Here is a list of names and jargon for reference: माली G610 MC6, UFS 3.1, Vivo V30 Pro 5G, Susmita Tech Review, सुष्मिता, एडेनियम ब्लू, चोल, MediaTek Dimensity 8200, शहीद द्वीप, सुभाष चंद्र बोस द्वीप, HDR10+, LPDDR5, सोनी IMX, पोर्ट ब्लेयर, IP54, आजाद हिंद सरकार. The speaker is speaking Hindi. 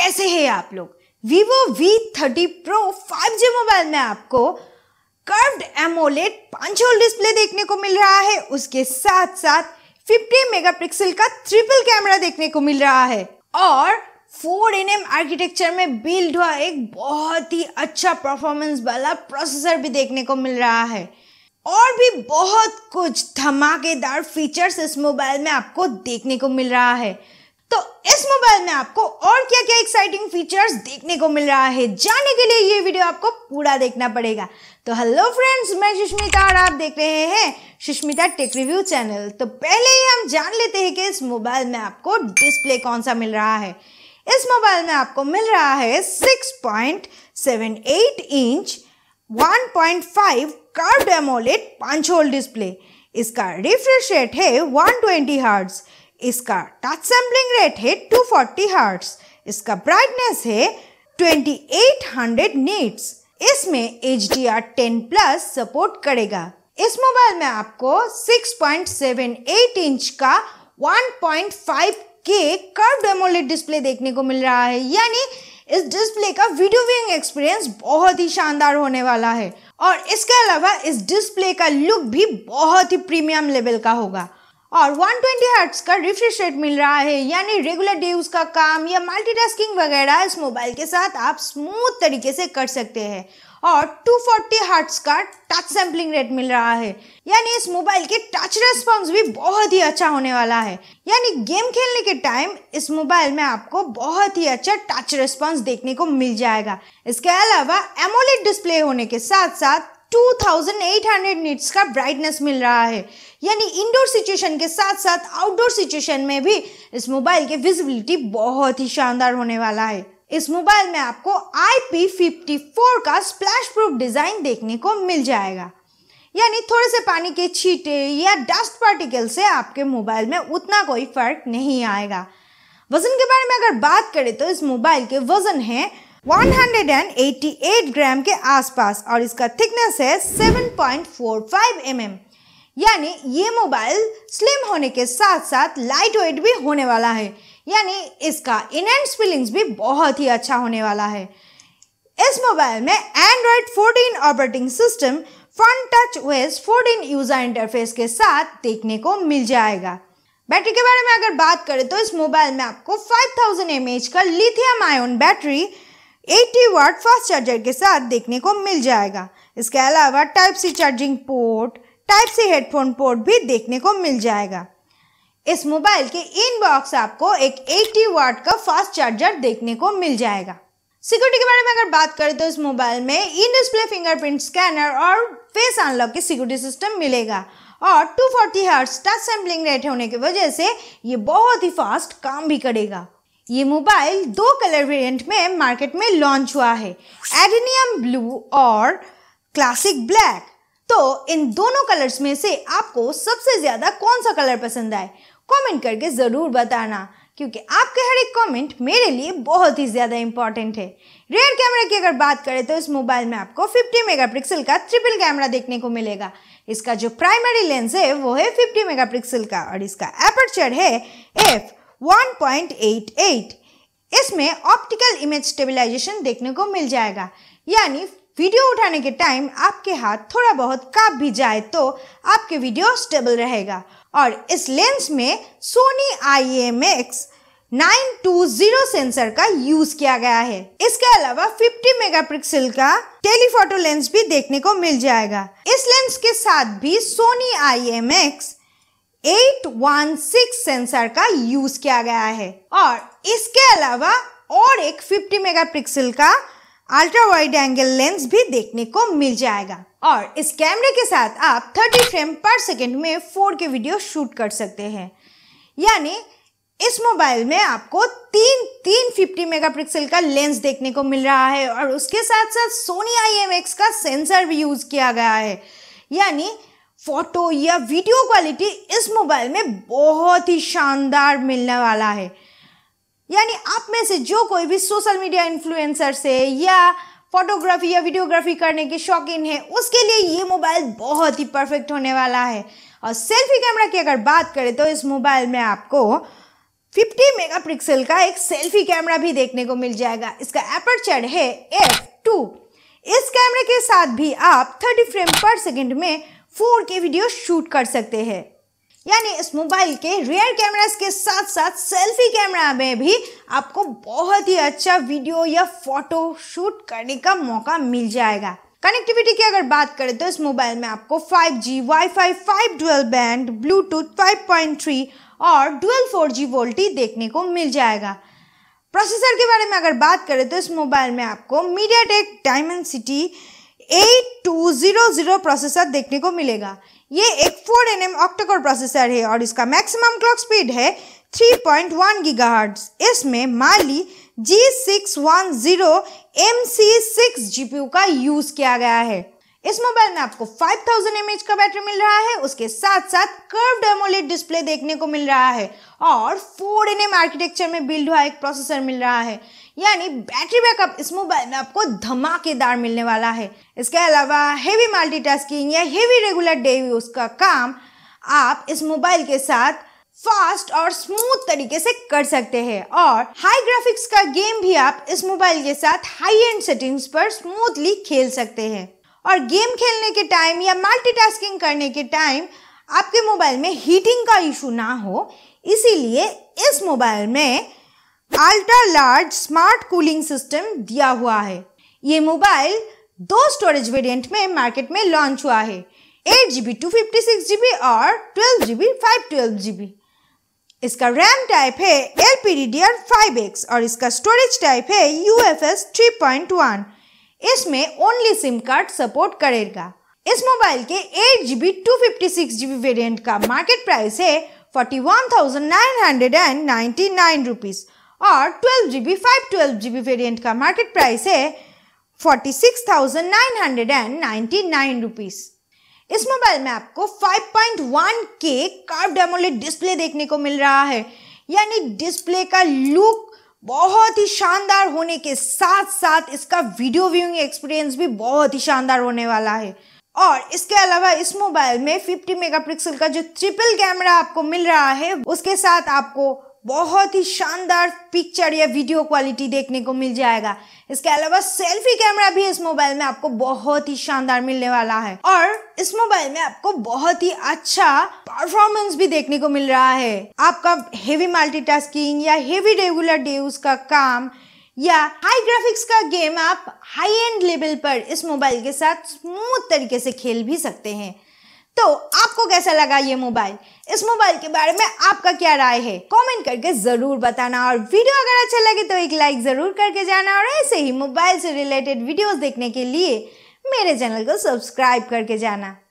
कैसे हैं आप लोग। Vivo V30 Pro 5G mobile में आपको कर्व्ड एमोलेड 5 होल डिस्प्ले देखने को मिल रहा है। उसके साथ साथ 50 मेगापिक्सल का ट्रिपल कैमरा देखने को मिल रहा है और 4nm आर्किटेक्चर में बिल्ड हुआ एक बहुत ही अच्छा परफॉर्मेंस वाला प्रोसेसर भी देखने को मिल रहा है और भी बहुत कुछ धमाकेदार फीचर्स इस मोबाइल में आपको देखने को मिल रहा है। तो इस मोबाइल में आपको और क्या क्या एक्साइटिंग फीचर्स देखने को मिल रहा है जानने के लिए ये वीडियो आपको पूरा देखना पड़ेगा। तो हेलो फ्रेंड्स, मैं सुष्मिता और आप देख रहे हैं सुष्मिता टेक रिव्यू चैनल। तो पहले ही हम जान लेते हैं कि इस मोबाइल में आपको डिस्प्ले कौन सा मिल रहा है। इस मोबाइल में आपको मिल रहा है 6.78 inch 1.5 curved AMOLED 5 hole display. इसका रिफ्रेश रेट है 120 हर्ट्ज। इसका टच सैम्पलिंग रेट है 240 हर्ट्ज। इसका ब्राइटनेस है 2800 नीट्स। इसमें HDR10+ सपोर्ट करेगा। इस मोबाइल में आपको 6.78 इंच का 1.5K कर्व्ड एमोलेड डिस्प्ले देखने को मिल रहा है, यानी इस डिस्प्ले का वीडियो व्यूइंग एक्सपीरियंस बहुत ही शानदार होने वाला है और इसके अलावा इस डिस्प्ले का लुक भी बहुत ही प्रीमियम लेवल का होगा और 120 हर्ट्ज का रिफ्रेश रेट मिल रहा है, यानी रेगुलर डे यूज का काम या मल्टीटास्किंग वगैरह इस मोबाइल के साथ आप स्मूथ तरीके से कर सकते हैं और 240 हर्ट्ज का टच सैम्पलिंग रेट मिल रहा है, यानी इस मोबाइल के टच रेस्पॉन्स भी बहुत ही अच्छा होने वाला है, यानी गेम खेलने के टाइम इस मोबाइल में आपको बहुत ही अच्छा टच रेस्पॉन्स देखने को मिल जाएगा। इसके अलावा एमोलेड डिस्प्ले होने के साथ साथ 2800 नीट्स का ब्राइटनेस मिल रहा है, यानी इंडोर सिचुएशन के साथ साथ आउटडोर सिचुएशन में भी इस मोबाइल की विजिबिलिटी बहुत ही शानदार होने वाला है। इस मोबाइल में आपको IP54 का स्प्लैश प्रूफ डिजाइन देखने को मिल जाएगा, यानी थोड़े से पानी के छींटे या डस्ट पार्टिकल से आपके मोबाइल में उतना कोई फर्क नहीं आएगा। वजन के बारे में अगर बात करें तो इस मोबाइल के वजन है 188 ग्राम के आसपास और इसका थिकनेस है 7.45 mm, यानी ये मोबाइल स्लिम होने के साथ साथ लाइट वेट भी होने वाला है, यानी इसका इन-हैंड फीलिंग्स भी बहुत ही अच्छा होने वाला है। इस मोबाइल में Android 14 operating system Funtouch OS 14 user interface के साथ देखने को मिल जाएगा। बैटरी के बारे में अगर बात करें तो इस मोबाइल में आपको 5000 mAh का lithium ion battery 80 watt fast charger के साथ देखने को मिल जाएगा। इसके अलावा Type-C charging port, Type-C headphone port भी देखने को मिल जाएगा। इस मोबाइल के इनबॉक्स आपको एक 80 वाट का फास्ट चार्जर देखने को मिल जाएगा। सिक्योरिटी के बारे में अगर बात करें तो इस मोबाइल में इन डिस्प्ले फिंगरप्रिंट स्कैनर और फेस अनलॉक की सिक्योरिटी सिस्टम मिलेगा और 240 हर्ट्ज टच सैम्पलिंग रेट होने की वजह से ये बहुत ही फास्ट काम भी करेगा। ये मोबाइल 2 कलर वेरिएंट में मार्केट में लॉन्च हुआ है, एडेनियम ब्लू और क्लासिक ब्लैक। तो इन दोनों कलर्स में से आपको सबसे ज्यादा कौन सा कलर पसंद आए कमेंट करके जरूर बताना, क्योंकि आपके हर एक कमेंट मेरे लिए बहुत ही ज्यादा इंपॉर्टेंट है। रियर कैमरा की अगर बात करें तो इस मोबाइल में आपको 50 मेगापिक्सल का ट्रिपल कैमरा देखने को मिलेगा। इसका जो प्राइमरी लेंस है वो है 50 मेगापिक्सल का और इसका एपर्चर है f/1.88। इसमें ऑप्टिकल इमेज स्टेबलाइजेशन देखने को मिल जाएगा, यानी वीडियो उठाने के टाइम आपके हाथ थोड़ा बहुत कांप भी जाए तो आपके वीडियो स्टेबल रहेगा और इस लेंस में सोनी IMX 920 सेंसर का यूज किया गया है। इसके अलावा 50 मेगापिक्सल का टेलीफोटो लेंस भी देखने को मिल जाएगा। इस लेंस के साथ भी सोनी IMX 816 सेंसर का यूज किया गया है और इसके अलावा और एक 50 मेगापिक्सल का अल्ट्रा वाइड एंगल लेंस भी देखने को मिल जाएगा और इस कैमरे के साथ आप 30 फ्रेम पर सेकेंड में 4K वीडियो शूट कर सकते हैं, यानी इस मोबाइल में आपको तीन 50 मेगापिक्सल का लेंस देखने को मिल रहा है और उसके साथ साथ सोनी IMX का सेंसर भी यूज किया गया है, यानी फोटो या वीडियो क्वालिटी इस मोबाइल में बहुत ही शानदार मिलने वाला है। यानी आप में से जो कोई भी सोशल मीडिया इन्फ्लुएंसर से या फोटोग्राफी या वीडियोग्राफी करने के शौकीन है उसके लिए ये मोबाइल बहुत ही परफेक्ट होने वाला है। और सेल्फी कैमरा की अगर बात करें तो इस मोबाइल में आपको 50 मेगापिक्सल का एक सेल्फी कैमरा भी देखने को मिल जाएगा। इसका एपर्चर है f2। इस कैमरे के साथ भी आप 30 फ्रेम पर सेकंड में 4K वीडियो शूट कर सकते हैं। यानी इस मोबाइल के रियर कैमरास के साथ साथ सेल्फी कैमरा में भी आपको बहुत ही अच्छा वीडियो या फोटो शूट करने का मौका मिल जाएगा। कनेक्टिविटी की अगर बात करें तो इस मोबाइल में आपको 5G, wifi 5 dual band, Bluetooth 5.3 और डुअल 4G वोल्टी देखने को मिल जाएगा। प्रोसेसर के बारे में अगर बात करें तो इस मोबाइल में आपको MediaTek Dimensity 8200 प्रोसेसर देखने को मिलेगा। ये एक 4nm ऑक्टाकोर प्रोसेसर है और इसका मैक्सिमम क्लॉक स्पीड है 3.1 गीगाहर्ट्ज। इसमें माली G610 MC6 GPU का यूज किया गया है। इस मोबाइल में आपको 5000 mAh का बैटरी मिल रहा है। उसके साथ साथ कर्व्ड एमोलेड डिस्प्ले देखने को मिल रहा है और 4nm आर्किटेक्चर में बिल्ड हुआ एक प्रोसेसर मिल रहा है। यानी बैटरी बैकअप इस मोबाइल में आपको धमाकेदार मिलने वाला है। इसके अलावा हेवी मल्टीटास्किंग या हेवी रेगुलर डे यूज का काम आप इस मोबाइल के साथ फास्ट और स्मूथ तरीके से कर सकते हैं और हाई ग्राफिक्स का गेम भी आप इस मोबाइल के साथ हाई एंड सेटिंग्स पर स्मूथली खेल सकते हैं। और गेम खेलने के टाइम या मल्टीटास्किंग करने के टाइम आपके मोबाइल में हीटिंग का इशू ना हो, इसीलिए इस मोबाइल में ultra large smart cooling system दिया हुआ है। ये मोबाइल 2 स्टोरेज वेरिएंट में मार्केट में लॉन्च हुआ है, 8GB 256GB और 12GB 512GB। इसका रैम टाइप है LPDDR5 और इसका स्टोरेज टाइप है UFS 3.1। इसमें ओनली सिम कार्ड सपोर्ट करेगा। इस मोबाइल के 8GB 256GB वेरिएंट का मार्केट प्राइस है 41,999 रुपीस और 12GB 512GB वेरिएंट का मार्केट प्राइस है 46,999 रुपीस। इस मोबाइल में आपको 5.1K कर्व्ड एमोलेड डिस्प्ले देखने को मिल रहा है। यानी डिस्प्ले का लुक बहुत ही शानदार होने के साथ साथ इसका वीडियो व्यूइंग एक्सपीरियंस भी बहुत ही शानदार होने वाला है। और इसके अलावा इस मोबाइल में 50 मेगापिक्सल का जो ट्रिपल कैमरा आपको मिल रहा है, उसके साथ आपको बहुत ही शानदार पिक्चर या वीडियो क्वालिटी देखने को मिल जाएगा। इसके अलावा सेल्फी कैमरा भी इस मोबाइल में आपको बहुत ही शानदार मिलने वाला है और इस मोबाइल में आपको बहुत ही अच्छा परफॉर्मेंस भी देखने को मिल रहा है। आपका हेवी मल्टीटास्किंग या हेवी रेगुलर डे यूज का काम या हाई ग्राफिक्स का गेम आप हाई एंड लेवल पर इस मोबाइल के साथ स्मूथ तरीके से खेल भी सकते हैं। तो आपको कैसा लगा ये मोबाइल? इस मोबाइल के बारे में आपका क्या राय है, कमेंट करके जरूर बताना। और वीडियो अगर अच्छा लगे तो एक लाइक जरूर करके जाना और ऐसे ही मोबाइल से रिलेटेड वीडियोस देखने के लिए मेरे चैनल को सब्सक्राइब करके जाना।